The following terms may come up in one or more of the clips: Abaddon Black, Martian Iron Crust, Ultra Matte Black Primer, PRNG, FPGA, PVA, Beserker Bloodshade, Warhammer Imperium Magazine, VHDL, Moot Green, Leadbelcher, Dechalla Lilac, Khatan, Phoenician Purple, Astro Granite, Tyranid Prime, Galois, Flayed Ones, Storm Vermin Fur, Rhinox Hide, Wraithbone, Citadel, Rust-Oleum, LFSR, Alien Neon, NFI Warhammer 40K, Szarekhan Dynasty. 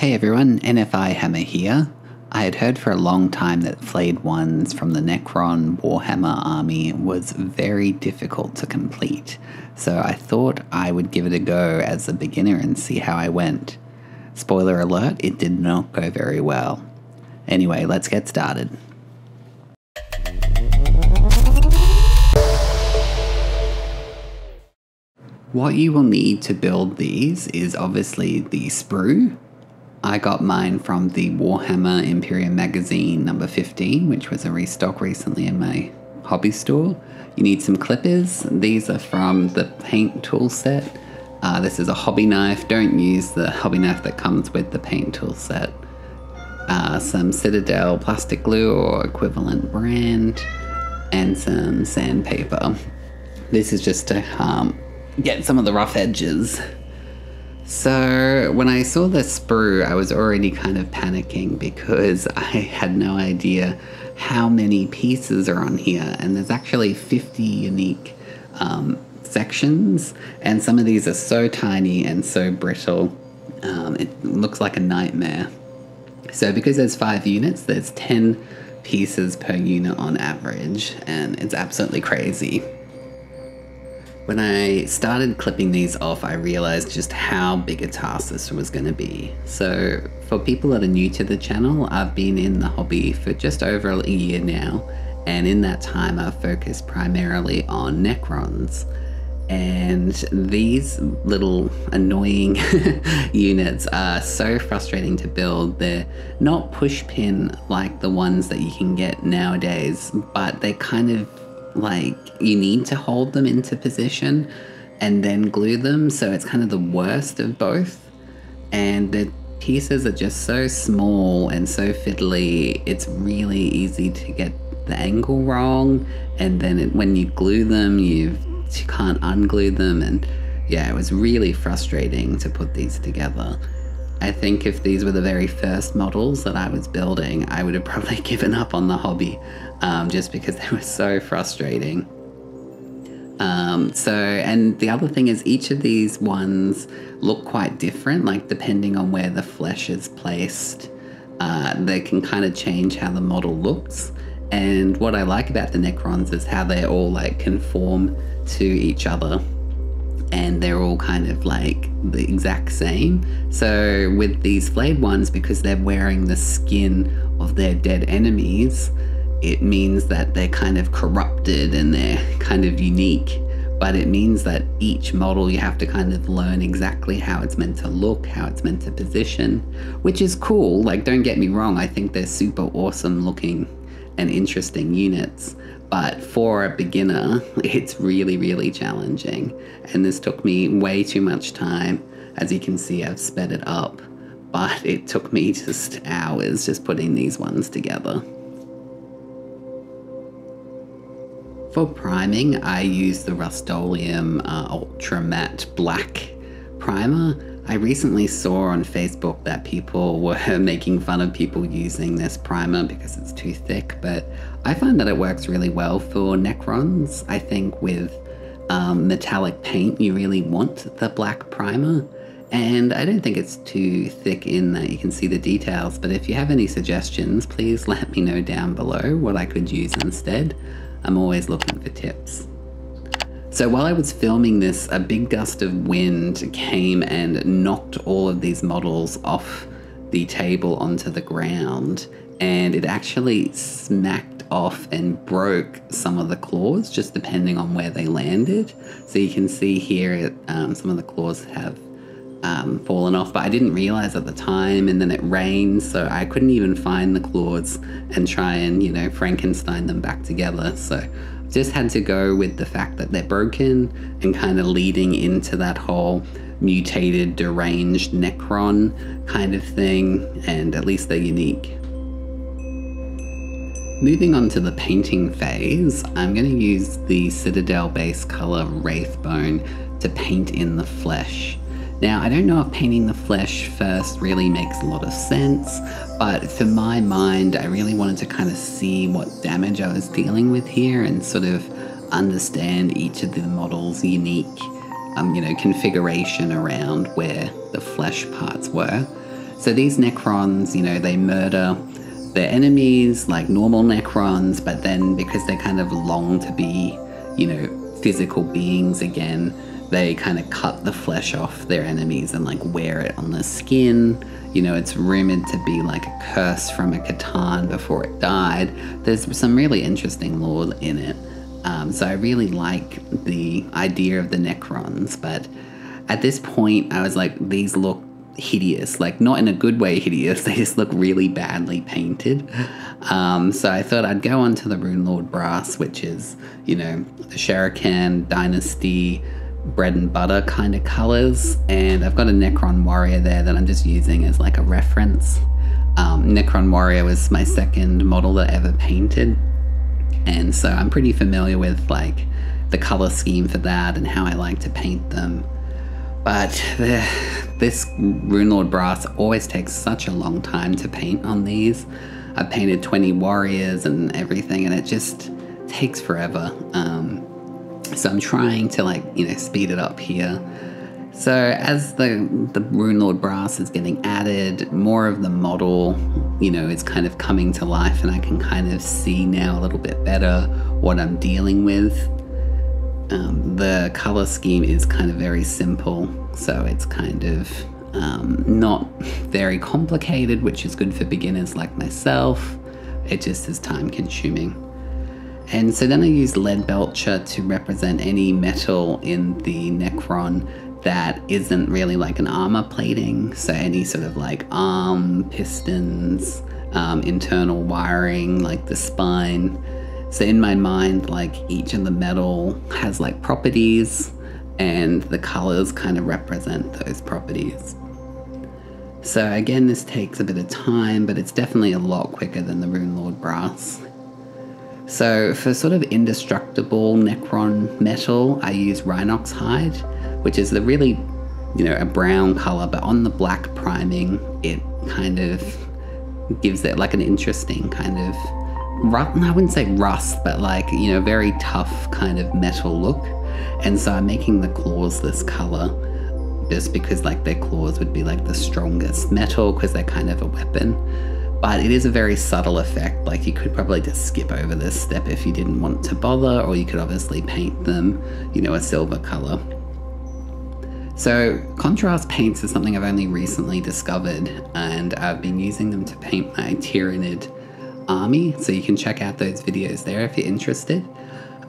Hey everyone, NFI Hammer here. I had heard for a long time that Flayed Ones from the Necron Warhammer army was very difficult to complete, so I thought I would give it a go as a beginner and see how I went. Spoiler alert, it did not go very well. Anyway, let's get started. What you will need to build these is obviously the sprue. I got mine from the Warhammer Imperium Magazine number 15, which was a restock recently in my hobby store. You need some clippers. These are from the paint tool set. This is a hobby knife. Don't use the hobby knife that comes with the paint tool set. Some Citadel plastic glue or equivalent brand, and some sandpaper. This is just to get some of the rough edges. So when I saw the sprue, I was already kind of panicking because I had no idea how many pieces are on here, and there's actually 50 unique sections, and some of these are so tiny and so brittle, it looks like a nightmare. So because there's 5 units, there's 10 pieces per unit on average, and it's absolutely crazy. When I started clipping these off, I realized just how big a task this was going to be. So for people that are new to the channel, I've been in the hobby for just over a year now, and in that time I've focused primarily on Necrons. And these little annoying units are so frustrating to build. They're not pushpin like the ones that you can get nowadays, but they kind of like you need to hold them into position and then glue them, so it's kind of the worst of both. And the pieces are just so small and so fiddly, it's really easy to get the angle wrong, and then when you glue them you can't unglue them, and yeah, it was really frustrating to put these together. I think if these were the very first models that I was building, I would have probably given up on the hobby just because they were so frustrating. And the other thing is each of these ones look quite different, like depending on where the flesh is placed, they can kind of change how the model looks. And what I like about the Necrons is how they all like conform to each other, and they're all kind of like the exact same. So with these Flayed Ones, because they're wearing the skin of their dead enemies, it means that they're kind of corrupted and they're kind of unique, but it means that each model you have to kind of learn exactly how it's meant to look, how it's meant to position, which is cool. Like, don't get me wrong, I think they're super awesome looking and interesting units, but for a beginner it's really challenging, and this took me way too much time. As you can see, I've sped it up, but it took me just hours just putting these ones together. For priming, I use the Rust-Oleum Ultra Matte Black Primer. I recently saw on Facebook that people were making fun of people using this primer because it's too thick, but I find that it works really well for Necrons. I think with metallic paint, you really want the black primer, and I don't think it's too thick in that you can see the details, but if you have any suggestions, please let me know down below what I could use instead. I'm always looking for tips. So while I was filming this, a big gust of wind came and knocked all of these models off the table onto the ground, and it actually smacked off and broke some of the claws, just depending on where they landed. So you can see here some of the claws have fallen off, but I didn't realize at the time, and then it rained, so I couldn't even find the claws and try and, you know, Frankenstein them back together. So just had to go with the fact that they're broken and kind of leading into that whole mutated, deranged Necron kind of thing, and at least they're unique. Moving on to the painting phase, I'm going to use the Citadel base color Wraithbone to paint in the flesh. Now, I don't know if painting the flesh first really makes a lot of sense, but for my mind, I really wanted to kind of see what damage I was dealing with here and sort of understand each of the model's unique, configuration around where the flesh parts were. So these Necrons, you know, they murder their enemies like normal Necrons, but then because they kind of long to be, you know, physical beings again, they kind of cut the flesh off their enemies and like wear it on the skin. You know, it's rumored to be like a curse from a Khatan before it died. There's some really interesting lore in it. So I really like the idea of the Necrons, but at this point I was like, these look hideous, like not in a good way hideous, they just look really badly painted. So I thought I'd go on to the Rune Lord Brass, which is, you know, the Szarekhan Dynasty bread and butter kind of colors, and I've got a Necron Warrior there that I'm just using as like a reference. Necron Warrior was my second model that I ever painted, and so I'm pretty familiar with like the color scheme for that and how I like to paint them. But this Rune Lord Brass always takes such a long time to paint on these. I painted 20 warriors and everything, and it just takes forever. So I'm trying to, like, you know, speed it up here. So as the Rune Lord Brass is getting added, more of the model, you know, is kind of coming to life, and I can kind of see now a little bit better what I'm dealing with. The color scheme is kind of very simple, so it's kind of not very complicated, which is good for beginners like myself. It just is time consuming. And so then I used Leadbelcher to represent any metal in the Necron that isn't really like an armor plating, so any sort of like arm, pistons, internal wiring, like the spine. So in my mind, like, each of the metal has like properties, and the colors kind of represent those properties. So again, this takes a bit of time, but it's definitely a lot quicker than the Rune Lord Brass. So for sort of indestructible Necron metal, I use Rhinox Hide, which is the really, you know, a brown color, but on the black priming, it kind of gives it like an interesting kind of, I wouldn't say rust, but like, you know, very tough kind of metal look. And so I'm making the claws this color just because like their claws would be like the strongest metal because they're kind of a weapon. But it is a very subtle effect, like you could probably just skip over this step if you didn't want to bother, or you could obviously paint them, you know, a silver color. So contrast paints is something I've only recently discovered, and I've been using them to paint my Tyranid army, so you can check out those videos there if you're interested.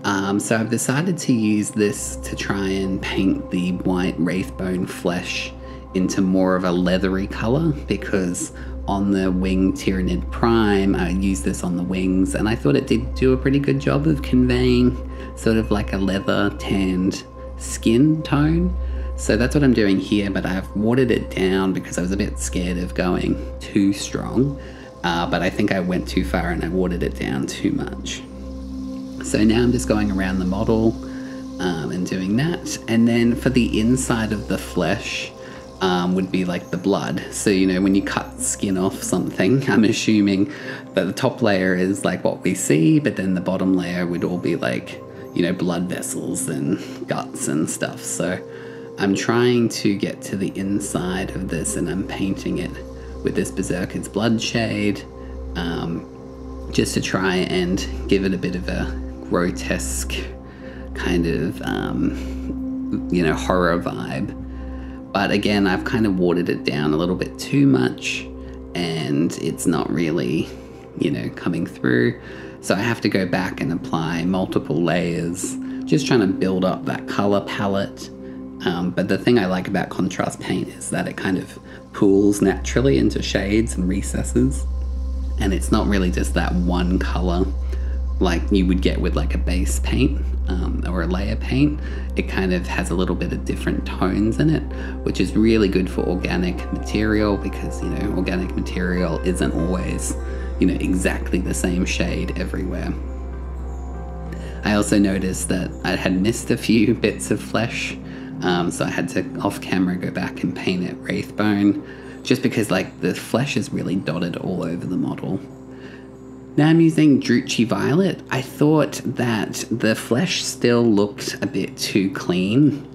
So I've decided to use this to try and paint the white Wraithbone flesh into more of a leathery color, because on the wing Tyranid Prime, I used this on the wings, and I thought it did do a pretty good job of conveying sort of like a leather tanned skin tone. So that's what I'm doing here, but I've watered it down because I was a bit scared of going too strong. But I think I went too far and I watered it down too much. So now I'm just going around the model and doing that. And then for the inside of the flesh would be like the blood. So, you know, when you cut skin off something, I'm assuming that the top layer is like what we see, but then the bottom layer would all be like, you know, blood vessels and guts and stuff. So I'm trying to get to the inside of this, and I'm painting it with this Berserker's Bloodshade, just to try and give it a bit of a grotesque kind of, you know, horror vibe. But again, I've kind of watered it down a little bit too much, and it's not really, you know, coming through. So I have to go back and apply multiple layers, just trying to build up that color palette. But the thing I like about contrast paint is that it kind of pools naturally into shades and recesses, and it's not really just that one color like you would get with like a base paint or a layer paint. It kind of has a little bit of different tones in it, which is really good for organic material, because, you know, organic material isn't always, you know, exactly the same shade everywhere. I also noticed that I had missed a few bits of flesh. So I had to off camera go back and paint it Wraithbone, just because like the flesh is really dotted all over the model. Now I'm using Druchii Violet. I thought that the flesh still looked a bit too clean,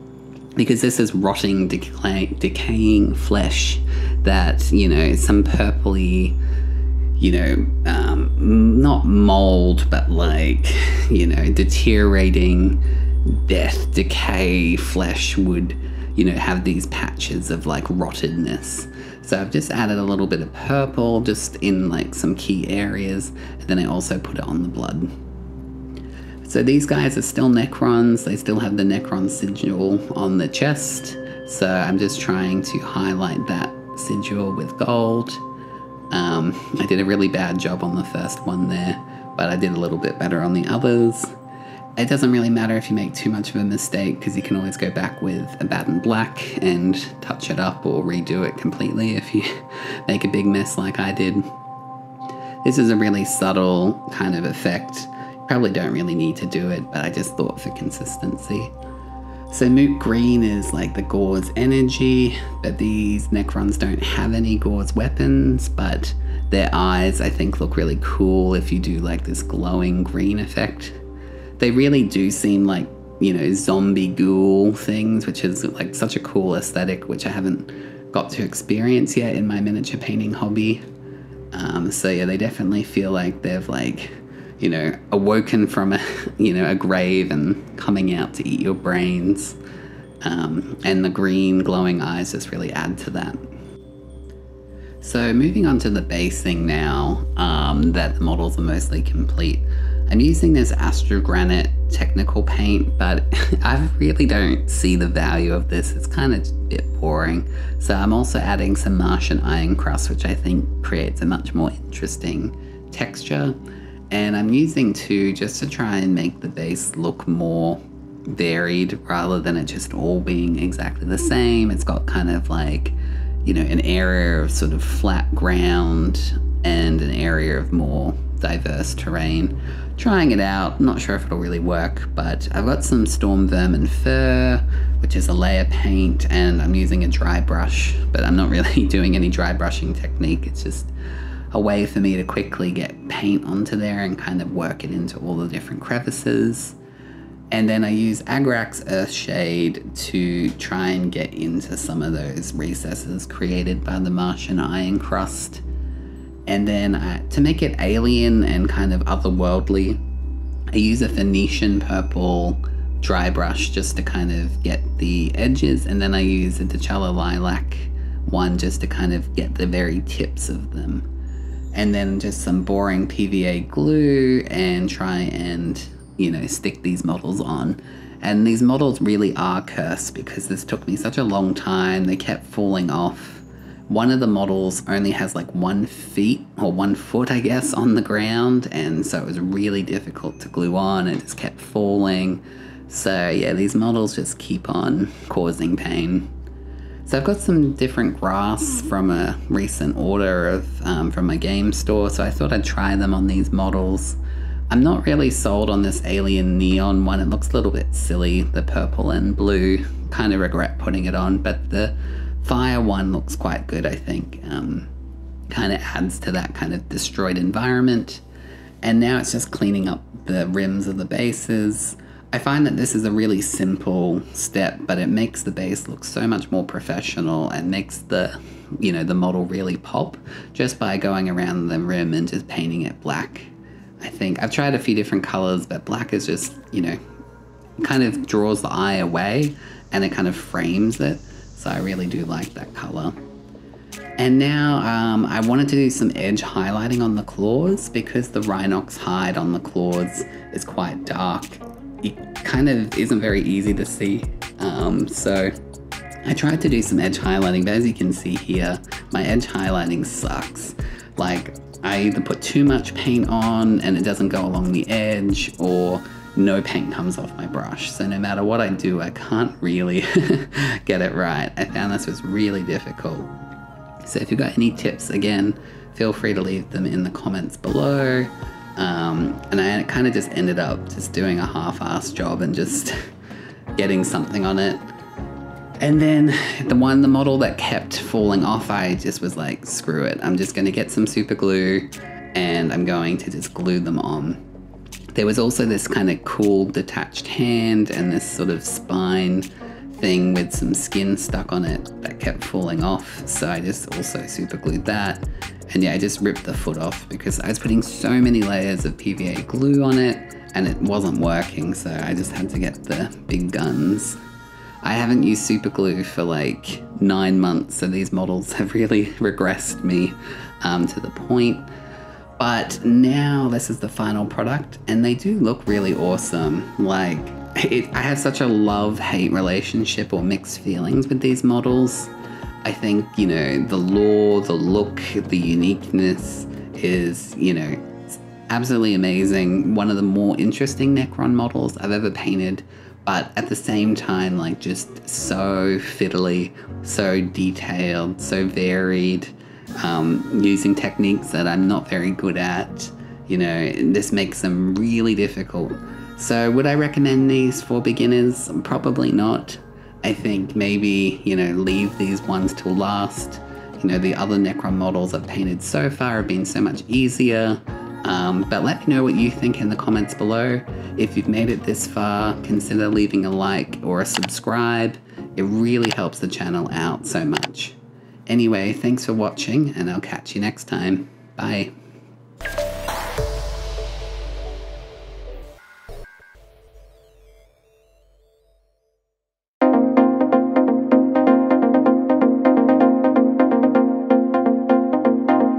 because this is rotting, decaying flesh that, you know, some purpley, you know, not mold, but like, you know, deteriorating death, decay flesh would, you know, have these patches of like rottedness. So I've just added a little bit of purple just in like some key areas, and then I also put it on the blood. So these guys are still Necrons, they still have the Necron sigil on the chest, so I'm just trying to highlight that sigil with gold. I did a really bad job on the first one there, but I did a little bit better on the others. It doesn't really matter if you make too much of a mistake, because you can always go back with Abaddon Black and touch it up or redo it completely if you make a big mess like I did. This is a really subtle kind of effect. Probably don't really need to do it, but I just thought for consistency. So Moot Green is like the Gores energy, but these Necrons don't have any Gores weapons, but their eyes I think look really cool if you do like this glowing green effect. They really do seem like, you know, zombie ghoul things, which is like such a cool aesthetic, which I haven't got to experience yet in my miniature painting hobby. So yeah, they definitely feel like they've like, you know, awoken from a, you know, a grave and coming out to eat your brains. And the green glowing eyes just really add to that. So moving on to the basing now, that the models are mostly complete. I'm using this Astro Granite technical paint, but I really don't see the value of this. It's kind of a bit boring. So I'm also adding some Martian Iron Crust, which I think creates a much more interesting texture. And I'm using two just to try and make the base look more varied rather than it just all being exactly the same. It's got kind of like, you know, an area of sort of flat ground and an area of more diverse terrain. Trying it out, not sure if it'll really work, but I've got some Storm Vermin Fur, which is a layer paint, and I'm using a dry brush, but I'm not really doing any dry brushing technique. It's just a way for me to quickly get paint onto there and kind of work it into all the different crevices. And then I use Agrax Earthshade to try and get into some of those recesses created by the Martian Iron Crust. And then to make it alien and kind of otherworldly, I use a Phoenician Purple dry brush just to kind of get the edges, and then I use a Dechalla Lilac one just to kind of get the very tips of them. And then just some boring PVA glue and try and, you know, stick these models on. And these models really are cursed because this took me such a long time, they kept falling off. One of the models only has like 1 foot, or 1 foot, I guess, on the ground, and so it was really difficult to glue on. It just kept falling. So yeah, these models just keep on causing pain. So I've got some different grass from a recent order of from my game store, so I thought I'd try them on these models. I'm not really sold on this alien neon one. It looks a little bit silly, the purple and blue. Kind of regret putting it on, but the fire one looks quite good, I think. Kind of adds to that kind of destroyed environment. And now it's just cleaning up the rims of the bases. I find that this is a really simple step, but it makes the base look so much more professional and makes the, you know, the model really pop just by going around the rim and just painting it black. I think I've tried a few different colors, but black is just, you know, kind of draws the eye away and it kind of frames it. So I really do like that color. And now I wanted to do some edge highlighting on the claws because the Rhinox hide on the claws is quite dark. It kind of isn't very easy to see. So I tried to do some edge highlighting, but as you can see here, my edge highlighting sucks. Like, I either put too much paint on and it doesn't go along the edge, or no paint comes off my brush. So no matter what I do, I can't really get it right. I found this was really difficult. So if you've got any tips, again, feel free to leave them in the comments below. And I kind of just ended up just doing a half-assed job and just getting something on it. And then the model that kept falling off, I just was like, screw it. I'm just gonna get some super glue and I'm going to just glue them on. There was also this kind of cool detached hand and this sort of spine thing with some skin stuck on it that kept falling off, so I just also super glued that. And yeah, I just ripped the foot off because I was putting so many layers of PVA glue on it and it wasn't working, so I just had to get the big guns. I haven't used super glue for like 9 months, so these models have really regressed me to the point. But now this is the final product and they do look really awesome. Like, I have such a love-hate relationship or mixed feelings with these models. I think, you know, the lore, the look, the uniqueness is, you know, absolutely amazing. One of the more interesting Necron models I've ever painted, but at the same time, like, just so fiddly, so detailed, so varied, using techniques that I'm not very good at, you know, this makes them really difficult. So would I recommend these for beginners? Probably not. I think maybe, you know, leave these ones till last. You know, the other Necron models I've painted so far have been so much easier. But let me know what you think in the comments below. If you've made it this far, consider leaving a like or a subscribe. It really helps the channel out so much. Anyway, thanks for watching and I'll catch you next time. Bye.